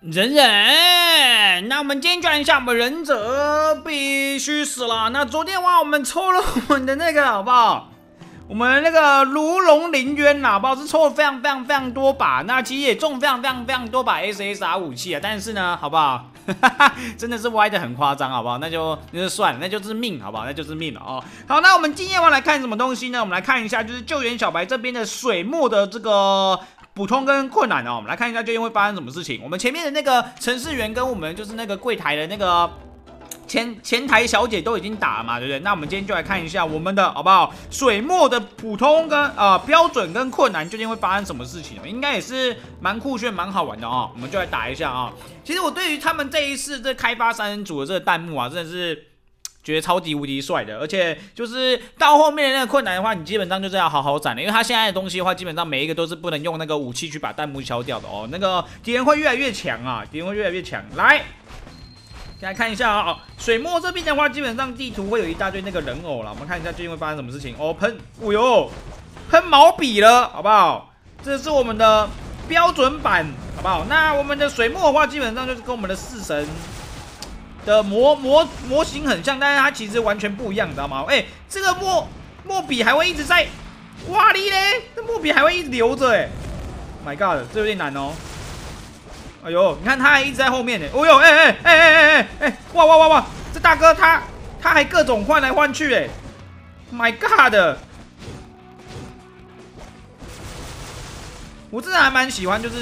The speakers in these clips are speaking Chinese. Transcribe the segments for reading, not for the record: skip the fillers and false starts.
忍，那我们今天一下，我们忍者必须死了。那昨天晚上我们抽了我们的那个，好不好？我们那个如龙凌渊呐，好不好？是抽了非常非常非常多把，那其实也中非常非常非常多把 SSR 武器啊。但是呢，好不好？真的是歪的很夸张，好不好？那就算了，那就是命，好不好？那就是命了哦。好，那我们今天要来看什么东西呢？我们来看一下，就是救援小白这边的水墨的这个。 普通跟困难哦，我们来看一下究竟会发生什么事情。我们前面的那个程式员跟我们就是那个柜台的那个前台小姐都已经打了嘛，对不对？那我们今天就来看一下我们的好不好？水墨的普通跟标准跟困难究竟会发生什么事情？应该也是蛮酷炫、蛮好玩的哦。我们就来打一下啊、哦。其实我对于他们这一次这开发三人组的这个弹幕啊，真的是。 觉得超级无敌帅的，而且就是到后面的那个困难的话，你基本上就是要好好攒了，因为他现在的东西的话，基本上每一个都是不能用那个武器去把弹幕消掉的哦。那个敌人会越来越强啊，敌人会越来越强。来，先来看一下啊、哦，水墨这边的话，基本上地图会有一大堆那个人偶啦，我们看一下究竟会发生什么事情哦。喷，哦哟，喷毛笔了，好不好？这是我们的标准版，好不好？那我们的水墨的话，基本上就是跟我们的四神。 的模型很像，但是它其实完全不一样，你知道吗？哎、欸，这个墨笔还会一直在，哇哩嘞，这墨笔还会一直留着哎、欸、，My God， 这有点难哦。哎呦，你看它还一直在后面呢、欸。哦呦，哎，哇哇哇哇，这大哥他还各种换来换去哎、欸、，My God， 我真的还蛮喜欢，就是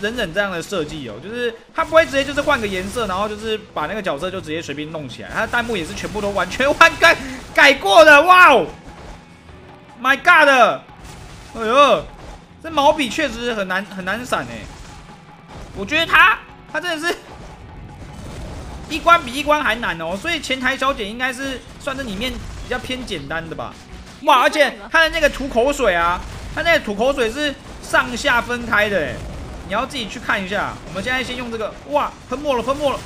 忍这样的设计哦，就是他不会直接就是换个颜色，然后就是把那个角色就直接随便弄起来。他的弹幕也是全部都完全改过的，哇哦 ，My God， 哎呦，这毛笔确实很难闪哎，我觉得他真的是一关比一关还难哦，所以前台小姐应该是算是里面比较偏简单的吧。哇，而且他的那个吐口水啊，他那个吐口水是。 上下分开的，哎，你要自己去看一下。我们现在先用这个，哇，喷墨了，喷墨了，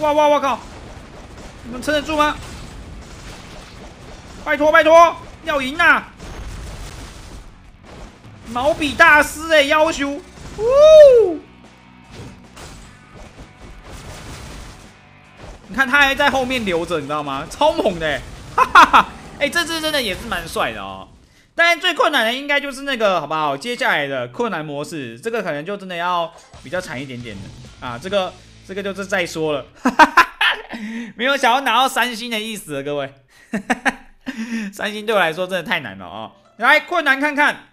哇哇哇靠！你们撑得住吗？拜托拜托，要赢啊！毛笔大师，哎，要求，呜！你看他还在后面留着，你知道吗？超猛的，哈哈哈！哎，这次真的也是蛮帅的哦。 当然最困难的应该就是那个，好不好？接下来的困难模式，这个可能就真的要比较惨一点点的啊。这个就是再说了，没有想要拿到三星的意思了，各位。三星对我来说真的太难了啊、哦！来困难看看，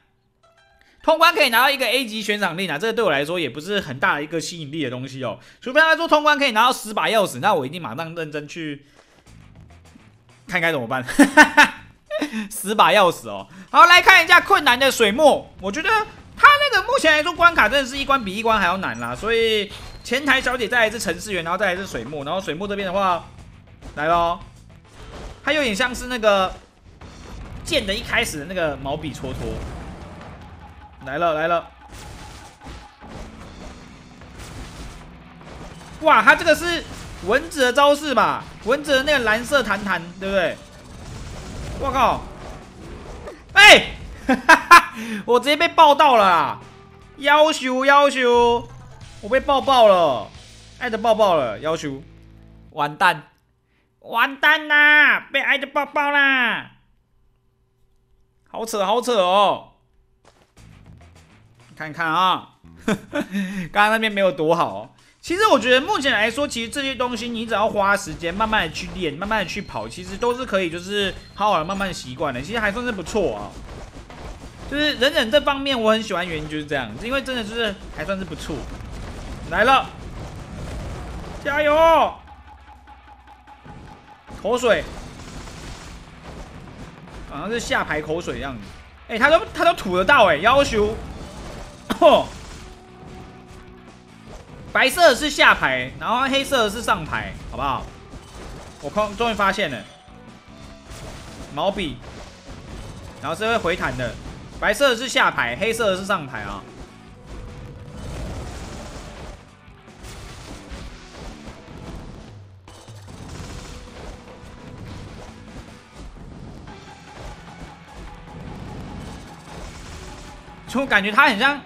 通关可以拿到一个 A 级悬赏令啊，这个对我来说也不是很大的一个吸引力的东西哦。除非他说通关可以拿到10把钥匙，那我一定马上认真去看该怎么办。10把钥匙哦，好，来看一下困难的水墨。我觉得他那个目前来说关卡真的是一关比一关还要难啦，所以前台小姐再来是程式员，然后再来是水墨，然后水墨这边的话来咯，它有点像是那个剑的一开始的那个毛笔戳戳，来了来了，哇，它这个是蚊子的招式吧？蚊子的那个蓝色弹弹，对不对？ 我靠！哎、欸，我直接被爆到了啦！要求要求，我被爆爆了，爱的爆爆了，要求，完蛋，完蛋啦，被爱的爆爆啦！好扯好扯哦！看看啊，刚刚那边没有躲好、哦。 其实我觉得目前来说，其实这些东西你只要花时间，慢慢的去练，慢慢的去跑，其实都是可以，就是好好的慢慢习惯的，其实还算是不错啊。就是忍忍这方面我很喜欢，原因就是这样，因为真的就是还算是不错。来了，加油！口水，好像是下排口水的样子。哎、欸，他都吐得到哎、欸，要求。白色的是下排，然后黑色的是上排，好不好？我终于发现了毛笔，然后是会回弹的。白色的是下排，黑色的是上排啊。就感觉它很像，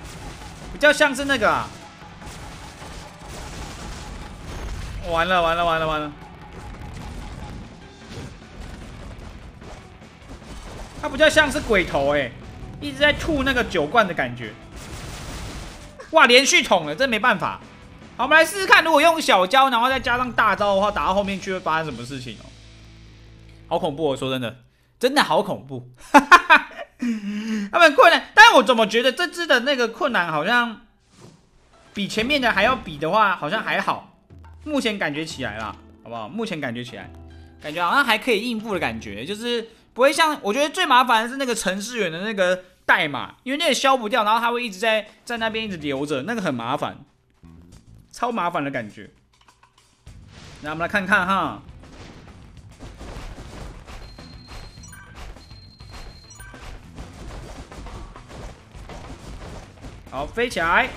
比较像是那个、啊。完了完了完了完了！他比较像是鬼头哎、欸，一直在吐那个酒罐的感觉。哇，连续捅了，这没办法。好，我们来试试看，如果用小招，然后再加上大招的话，打到后面去会发生什么事情哦？好恐怖哦！说真的，真的好恐怖。他们困难，但我怎么觉得这只的那个困难好像比前面的还要比的话，好像还好。目前感觉起来啦，好不好？目前感觉起来，感觉好像还可以应付的感觉，就是不会像我觉得最麻烦的是那个程式员的那个代码，因为那个消不掉，然后他会一直在那边一直留着，那个很麻烦，超麻烦的感觉。那我们来看看哈。 好，飞起来！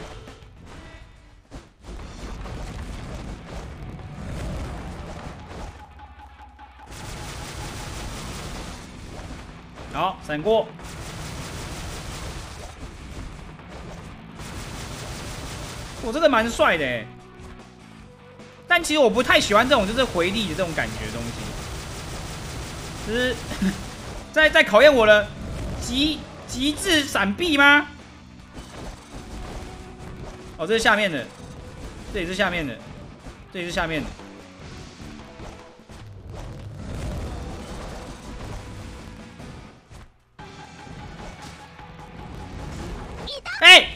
好，闪过。我真的蛮帅的欸，但其实我不太喜欢这种就是回力的这种感觉的东西，就是在考验我的极致闪避吗？ 哦，这是下面的，这也是下面的，这也是下面的。哎，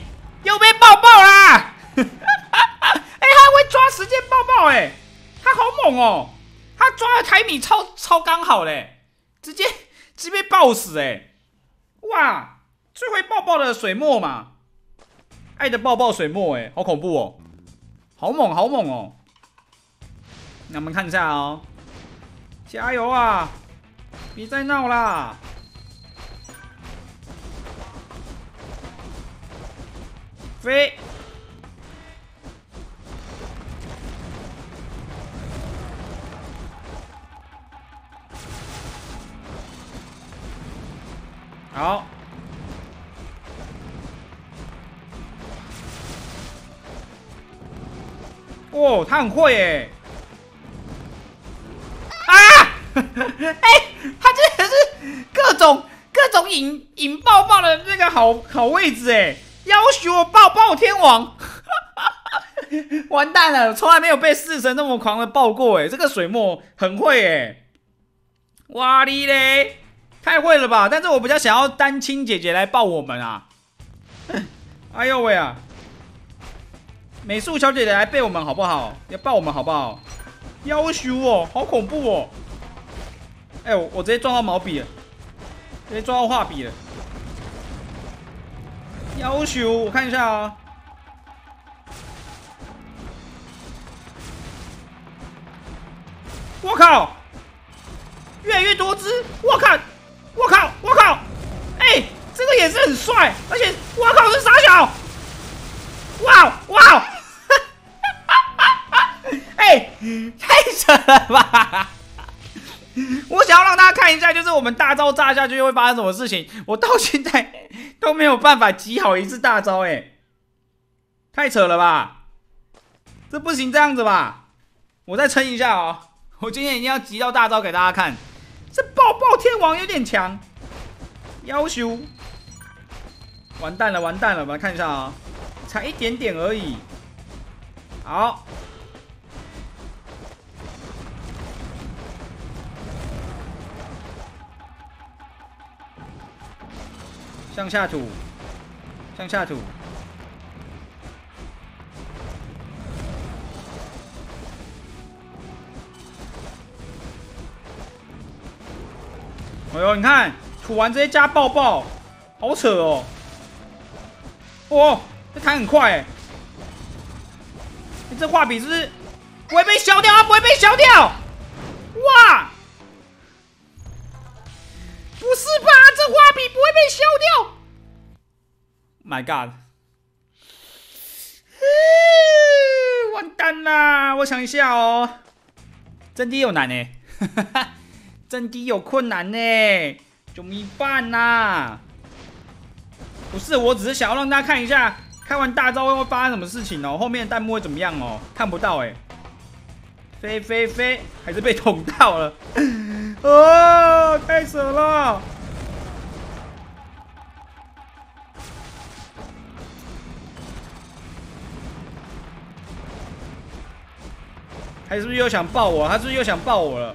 又被抱抱啦！哎，他会抓时间抱抱哎，他好猛哦！他抓的台米超刚好嘞，直接爆死哎！哇，最会抱抱的水墨嘛！ 爱的抱抱水墨哎、欸，好恐怖哦，好猛好猛哦！那我们看一下哦，加油啊！别再闹啦！飞！好。 哦，他很会耶！啊！他真的是各种引爆爆的那个好位置哎，要求我爆天王，完蛋了，从来没有被四神那么狂的爆过哎，这个水墨很会哎，哇哩嘞，太会了吧！但是我比较想要丹青姐姐来爆我们啊！哎呦喂啊！ 美术小姐姐来背我们好不好？要抱我们好不好？要求哦，好恐怖哦！哎、欸，我直接撞到毛笔了，直接撞到画笔了。要求，我看一下啊。我靠！越来越多只！我靠！我靠！我靠！哎、欸，这个也是很帅，而且我靠是傻小。 哇哇！哎，太扯了吧！我想要让大家看一下，就是我们大招炸下去会发生什么事情。我到现在都没有办法集好一次大招，哎，太扯了吧！这不行，这样子吧，我再撑一下哦。我今天一定要集到大招给大家看。这爆天王有点强，要求。完蛋了，完蛋了！我们来看一下啊、哦。 才一点点而已，好，向下吐，向下吐，哎呦，你看吐完直接加爆爆，好扯哦，哦。 这弹很快哎、欸欸，这画笔是不是不会被削掉啊？不会被削掉！哇，不是吧？这画笔不会被削掉 ？My God！ 完蛋啦！我想一下哦，真的有难呢、欸，真的有困难呢、欸，怎么办呐？不是，我只是想要让大家看一下。 开完大招会发生什么事情哦？后面的弹幕会怎么样哦？看不到哎、欸，飞飞飞，还是被捅到了。哦，太扯了！还是不是又想抱我？他是不是又想抱我了？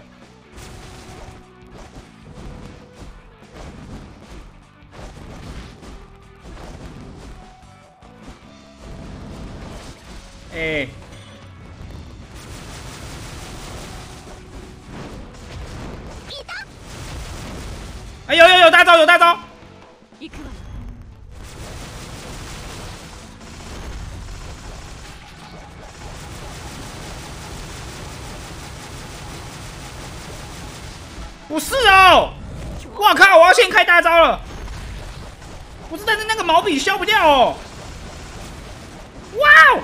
哎，哎有有有大招有大招！不是哦，我靠！我要先开大招了。不是，但是那个毛笔削不掉哦。哇哦！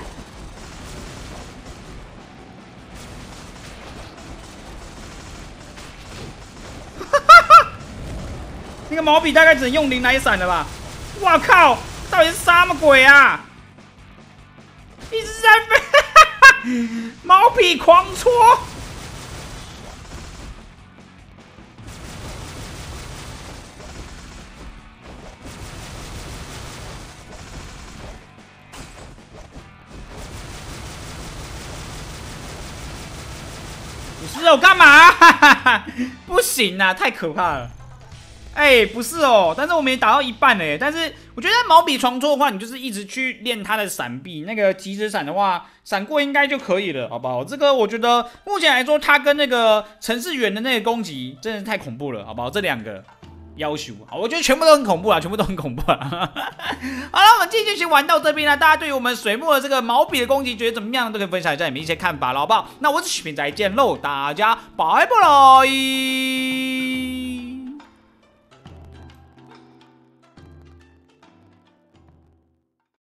那个毛笔大概只能用零来闪了吧？哇靠！到底是什么鬼啊？一直在飞，毛笔狂戳。不是哦，干嘛？不行啊，太可怕了。 哎，不是哦，但是我们也打到一半哎，但是我觉得毛笔床戳的话，你就是一直去练它的闪避，那个即时闪的话，闪过应该就可以了，好不好？这个我觉得目前来说，它跟那个程式员的那个攻击真的太恐怖了，好不好？这两个要求，好，我觉得全部都很恐怖啊，全部都很恐怖啊。好了，我们今天先玩到这边啦，大家对于我们水墨的这个毛笔的攻击觉得怎么样，都可以分享一下你们一些看法了，好不好？那我是许平，再见喽，大家拜拜。